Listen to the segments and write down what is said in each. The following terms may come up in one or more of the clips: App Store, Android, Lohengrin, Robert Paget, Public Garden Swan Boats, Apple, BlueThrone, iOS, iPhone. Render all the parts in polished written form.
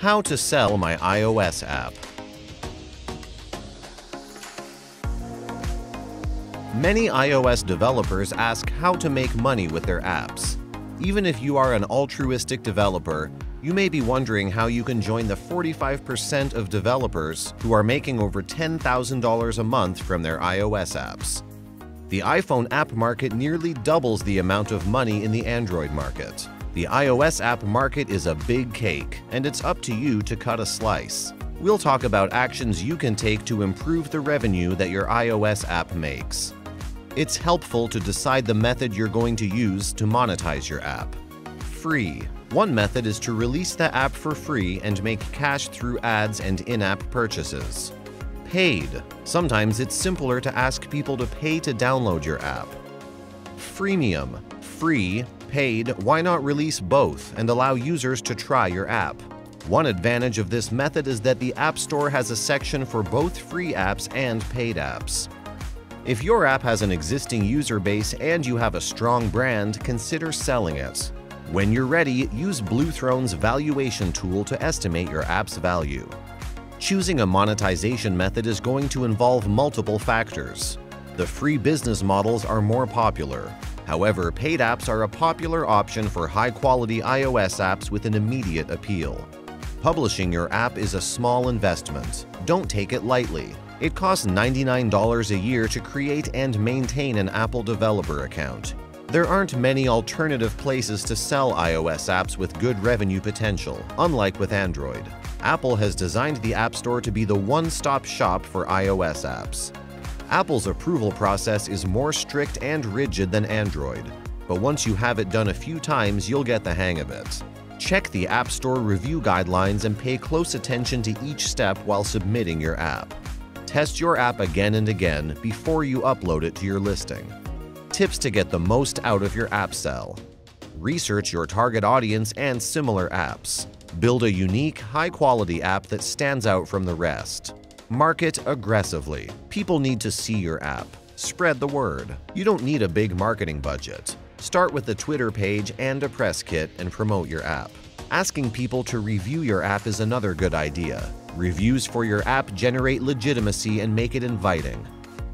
How to sell my iOS app. Many iOS developers ask how to make money with their apps. Even if you are an altruistic developer, you may be wondering how you can join the 45% of developers who are making over $10,000 a month from their iOS apps. The iPhone app market nearly doubles the amount of money in the Android market. The iOS app market is a big cake, and it's up to you to cut a slice. We'll talk about actions you can take to improve the revenue that your iOS app makes. It's helpful to decide the method you're going to use to monetize your app. Free. One method is to release the app for free and make cash through ads and in-app purchases. Paid. Sometimes it's simpler to ask people to pay to download your app. Freemium. Free, paid, why not release both and allow users to try your app? One advantage of this method is that the App Store has a section for both free apps and paid apps. If your app has an existing user base and you have a strong brand, consider selling it. When you're ready, use BlueThrone's valuation tool to estimate your app's value. Choosing a monetization method is going to involve multiple factors. The free business models are more popular. However, paid apps are a popular option for high-quality iOS apps with an immediate appeal. Publishing your app is a small investment. Don't take it lightly. It costs $99 a year to create and maintain an Apple developer account. There aren't many alternative places to sell iOS apps with good revenue potential, unlike with Android. Apple has designed the App Store to be the one-stop shop for iOS apps. Apple's approval process is more strict and rigid than Android, but once you have it done a few times, you'll get the hang of it. Check the App Store review guidelines and pay close attention to each step while submitting your app. Test your app again and again before you upload it to your listing. Tips to get the most out of your app sell. Research your target audience and similar apps. Build a unique, high-quality app that stands out from the rest. Market aggressively. People need to see your app. Spread the word. You don't need a big marketing budget. Start with a Twitter page and a press kit and promote your app. Asking people to review your app is another good idea. Reviews for your app generate legitimacy and make it inviting.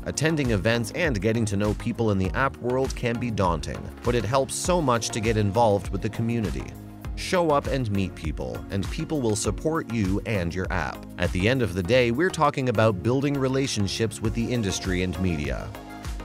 Attending events and getting to know people in the app world can be daunting, but it helps so much to get involved with the community. Show up and meet people, and people will support you and your app. At the end of the day, we're talking about building relationships with the industry and media.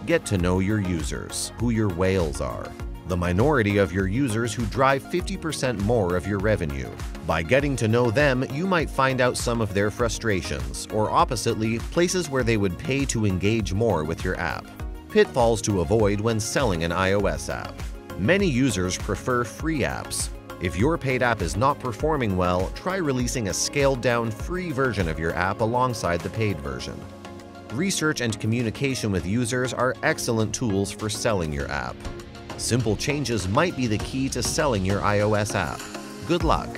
Get to know your users, who your whales are. The minority of your users who drive 50% more of your revenue. By getting to know them, you might find out some of their frustrations, or oppositely, places where they would pay to engage more with your app. Pitfalls to avoid when selling an iOS app. Many users prefer free apps. If your paid app is not performing well, try releasing a scaled-down free version of your app alongside the paid version. Research and communication with users are excellent tools for selling your app. Simple changes might be the key to selling your iOS app. Good luck!